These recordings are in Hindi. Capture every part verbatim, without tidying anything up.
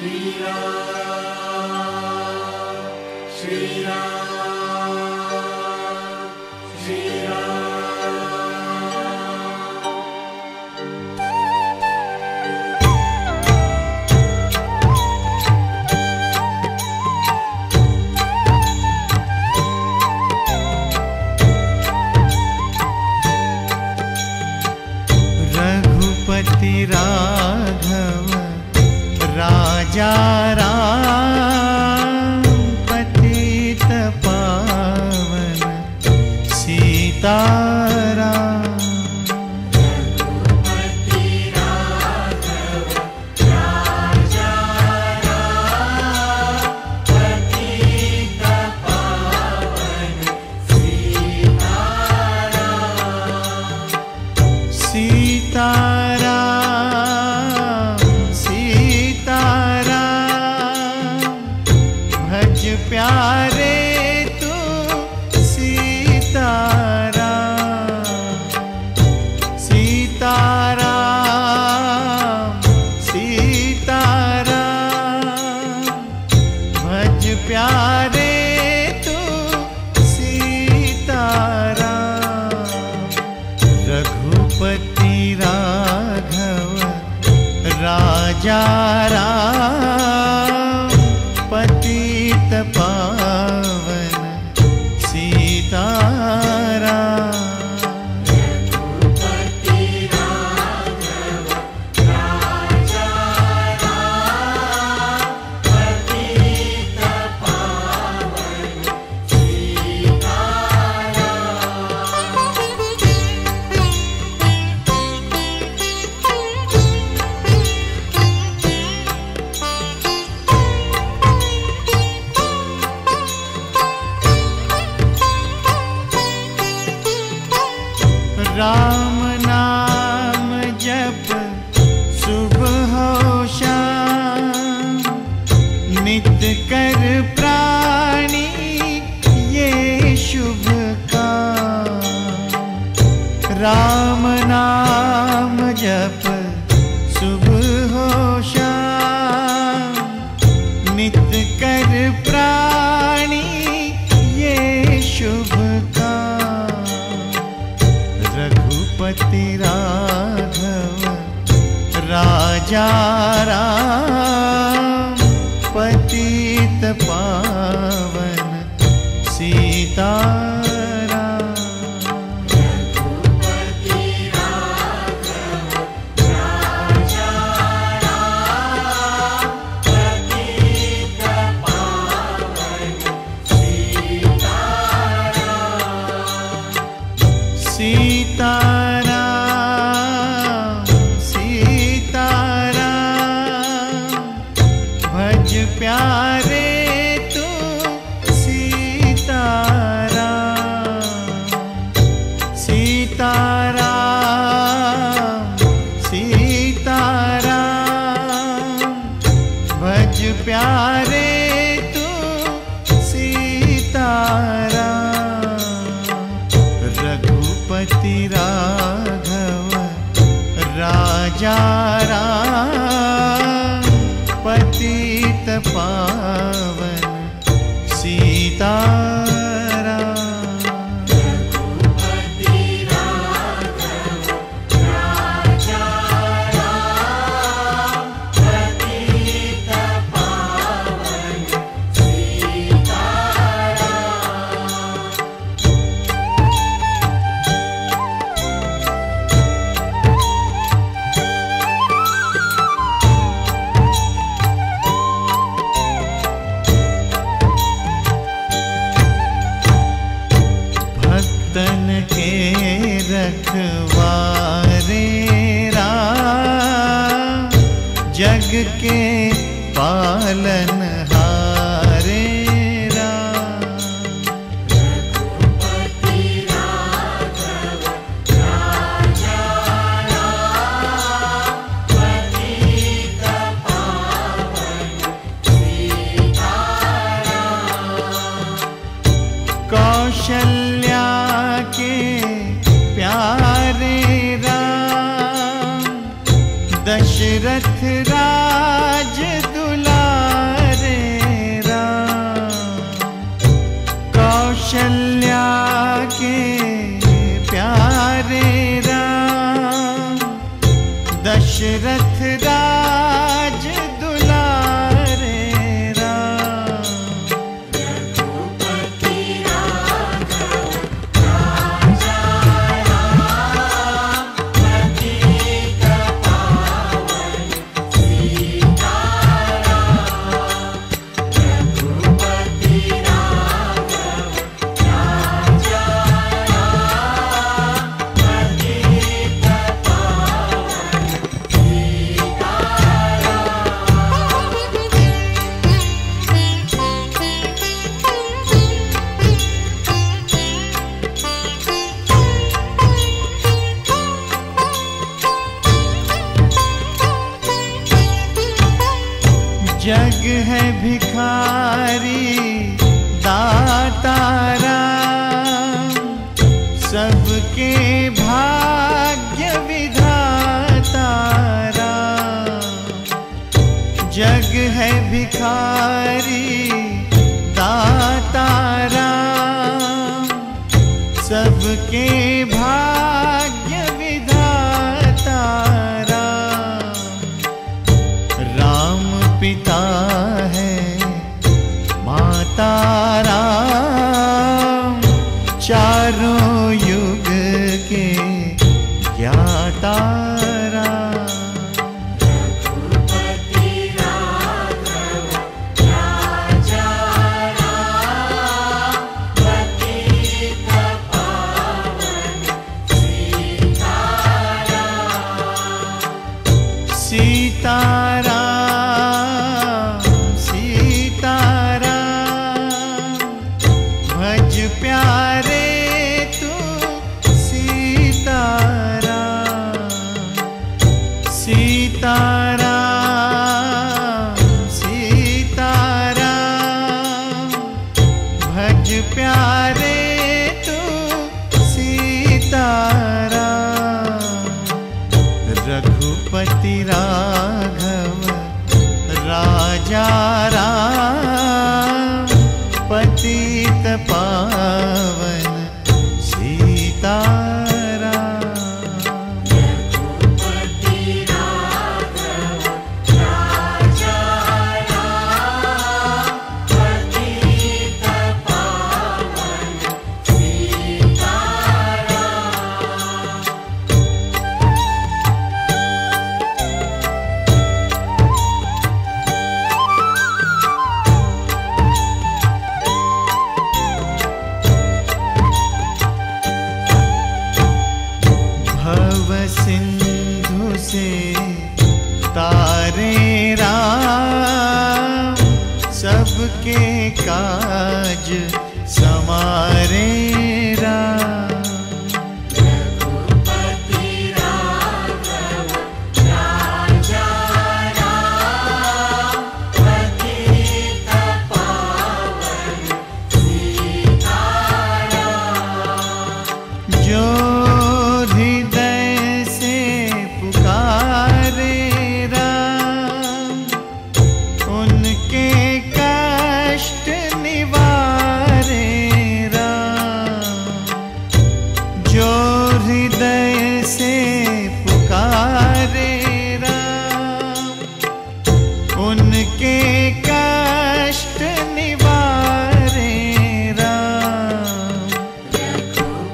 श्री राम श्री राम श्री राम। रघुपति राघव राजाराम पतित पावन सीताराम। रघुपति राघव राजाराम पतित पावन सीताराम सीताराम। प्यारे तू सीताराम सीताराम सीताराम। भज प्यारे तू सीताराम। रघुपति राघव राजाराम पतित पावन सीताराम। रघुपति राघव राजाराम पतित पावन सीताराम। राम नाम जप सुबह हो शाम, नित्य कर प्राणी ये शुभ काम। राम नाम जप सुबह हो शाम, नित्य कर प्राणी ये शुभ काम। रघुपति राघव राजाराम पतित पावन सीताराम। रघुपति राघव राजाराम पतित पावन सीताराम सीताराम। प्यारे तू सीताराम सीताराम सीताराम। भज प्यारे तू सीताराम। रघुपति राघव राजाराम पतित पावन सीताराम। रघुपति राघव राजाराम पतित पावन सीताराम। तन के रखवारे राम, जग के पालनहारे राम। रघुपति राघव राजाराम पतित पावन सीताराम। कौशल्या प्यारे राम दशरथ राज दुला दशरथ राज दुलारे राम, रघुपति राघव राजाराम, पतित पावन सीताराम, रघुपति राघव राजाराम, पतित जग है भिखारी दाता राम, सबके भाग्य विधाता राम, जग है भिखारी दाता राम, सबके भाग्य विधाता राम, राम पिता है माता राम, चारों युग के ज्ञाता राम, सीताराम, प्यारे तू सीताराम, सीताराम, सीताराम, भज प्यारे तू सीताराम, रघुपति राघव राजाराम, पतित पावन सीताराम, रघुपति राघव राजाराम, पतित पावन सीताराम। सिंधु से तारे राम, सबके काज समारे राम, रघुपति राघव राजाराम, पतित पावन सीताराम, जो हृदय से पुकारे राम, उनके कष्ट निवारे राम,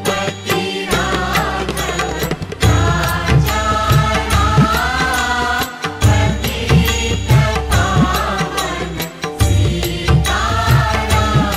रघुपति राघव राजाराम, पतित पावन सीताराम, रघुपति राघव राजाराम, पतित पावन सीताराम।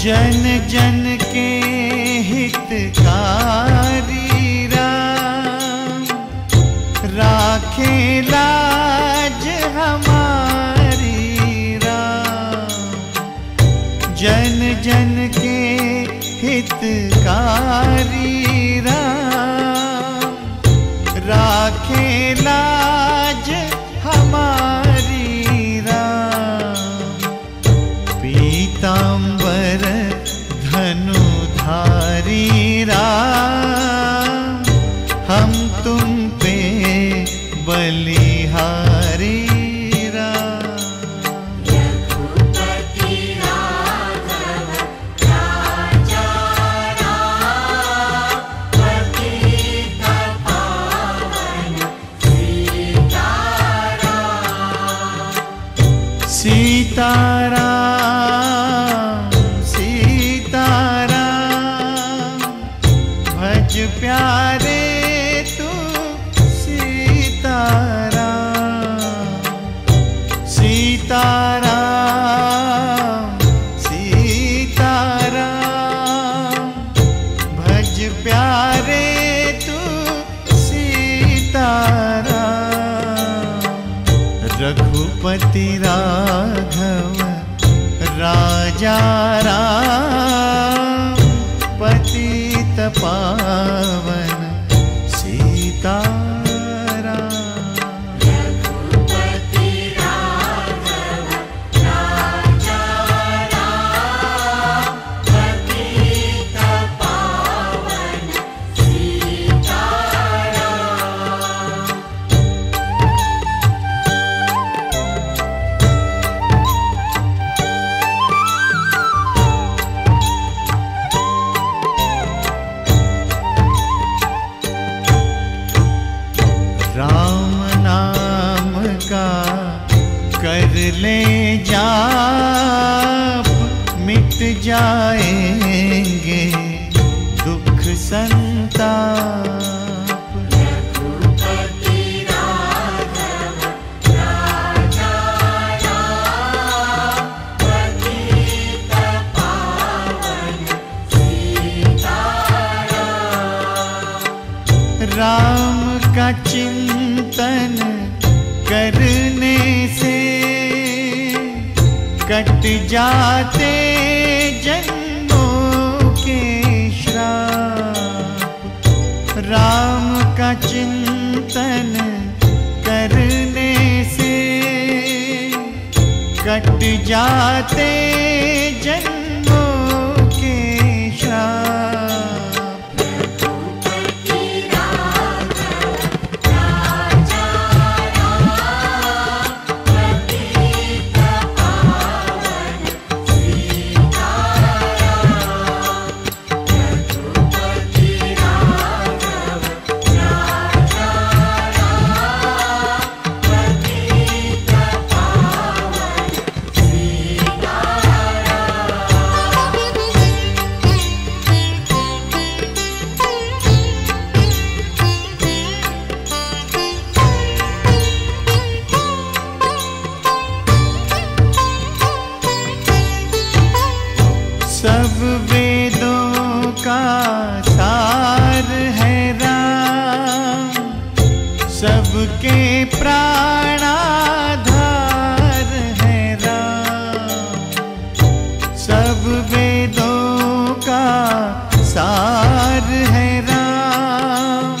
जन जन के हितकारी राखे लाज हमारी राम, जन जन के हितकारी राम, राखे लाज हमारी। सीताराम सीताराम भज प्यारे तू सीताराम सीताराम सीताराम भज प्यारे तू सीताराम रघुपति राघव राजाराम पतित पावन सीताराम रघुपति राघव राजाराम पतित पावन सीताराम। कर ले जाप मिट जाएंगे दुख संताप रघुपति राघव राजाराम पतित पावन सीताराम। राम का चिंतन करने से कट जाते जन्मों के श्राप राम का चिंतन करने से कट जाते जन्मों के श्राप। सब वेदों का सार है राम सबके प्राणाधार है राम सब वेदों का सार है राम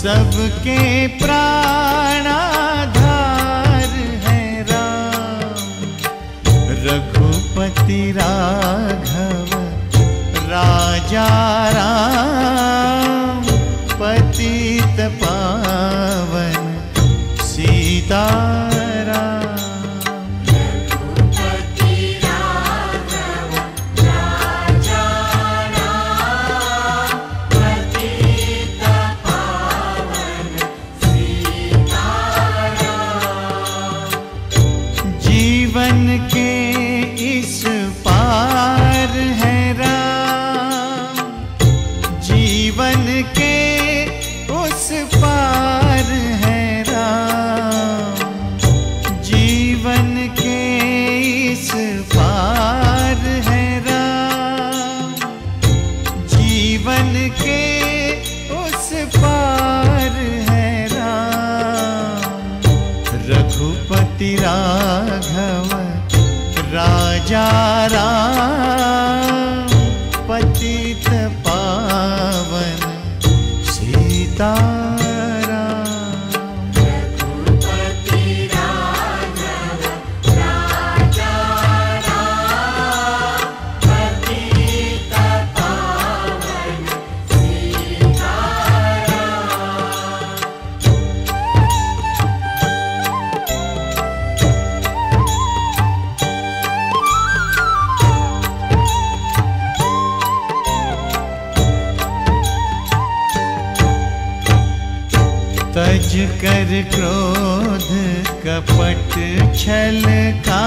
सबके प्राणाधार है राम। रघुपति राघव राजाराम पतित पावन सीताराम रघुपति राघव राजाराम पतित पावन सीताराम। जीवन के इस पार है जीवन के उस पार है राम जीवन के इस पार है राम जीवन के उस पार है राम। रघुपति राघव राजाराम पतित पावन सीताराम रघुपति राघव राजाराम पतित पावन सीताराम। कपट छल का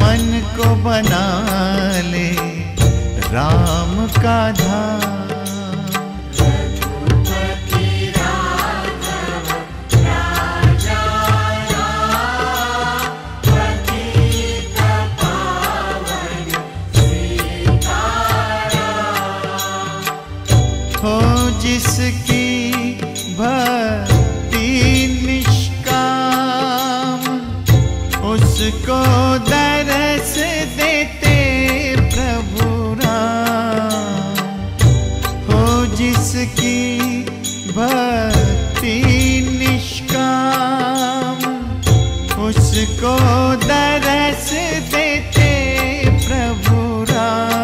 मन को बना ले राम का धाम। जिसकी भक्ति निष्काम उसको दरस देते प्रभु राम। हो जिसकी भक्ति निष्काम उसको दरस देते प्रभु राम।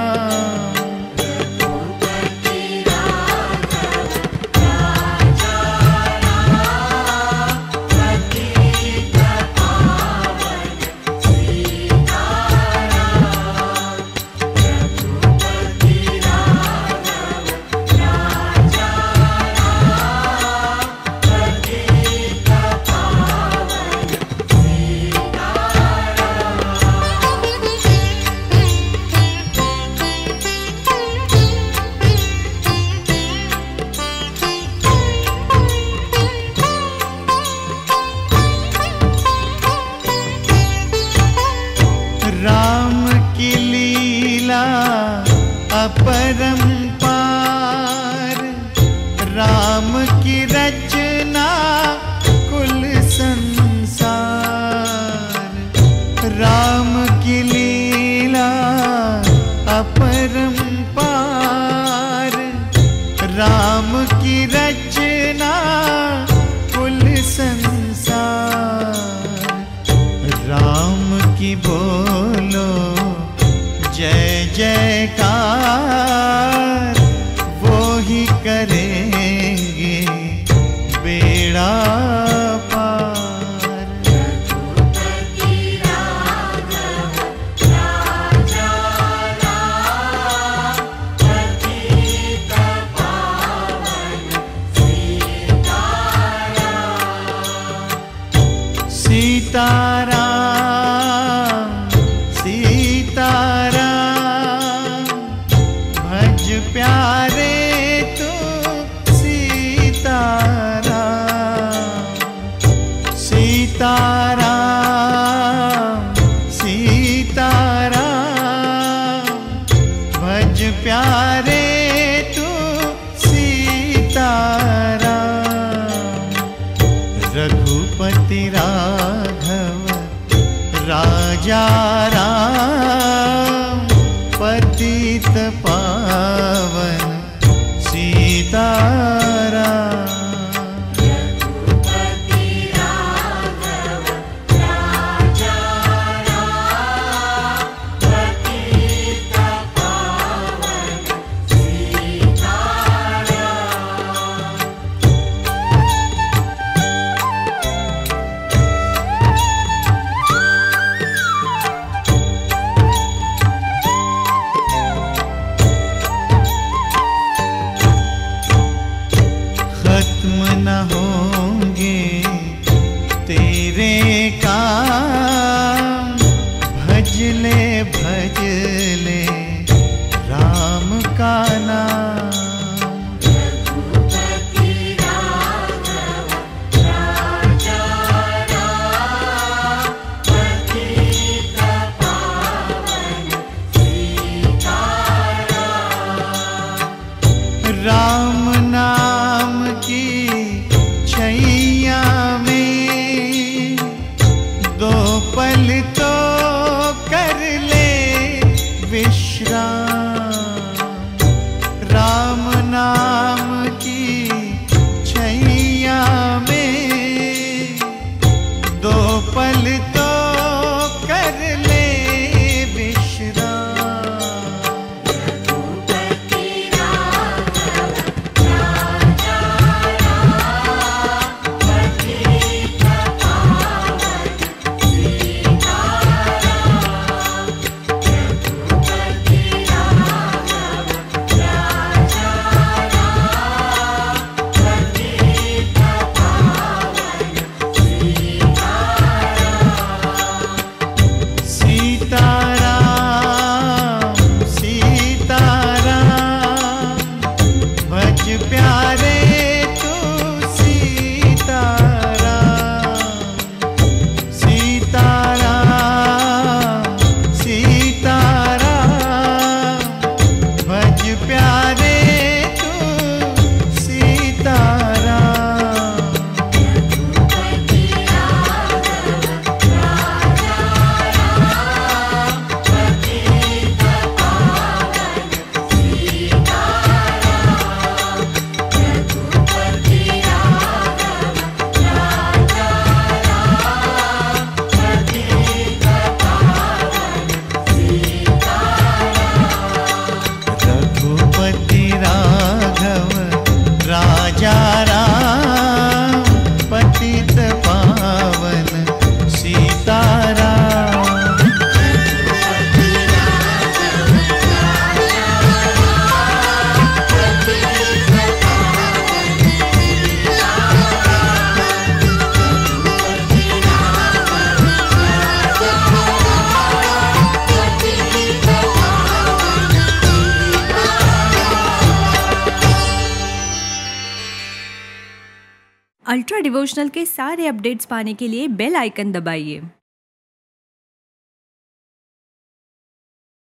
अल्ट्रा डिवोशनल के सारे अपडेट्स पाने के लिए बेल आइकन दबाइए।